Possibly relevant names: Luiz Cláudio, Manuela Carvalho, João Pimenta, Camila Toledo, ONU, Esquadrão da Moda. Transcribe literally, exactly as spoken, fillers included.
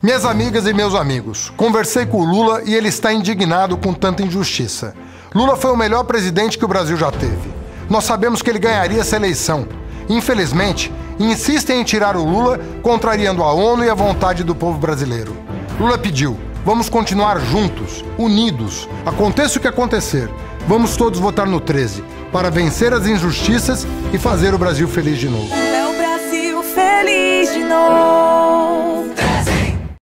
Minhas amigas e meus amigos, conversei com o Lula e ele está indignado com tanta injustiça. Lula foi o melhor presidente que o Brasil já teve. Nós sabemos que ele ganharia essa eleição. Infelizmente, insistem em tirar o Lula, contrariando a ONU e a vontade do povo brasileiro. Lula pediu, vamos continuar juntos, unidos, aconteça o que acontecer. Vamos todos votar no treze, para vencer as injustiças e fazer o Brasil feliz de novo. É o Brasil feliz de novo.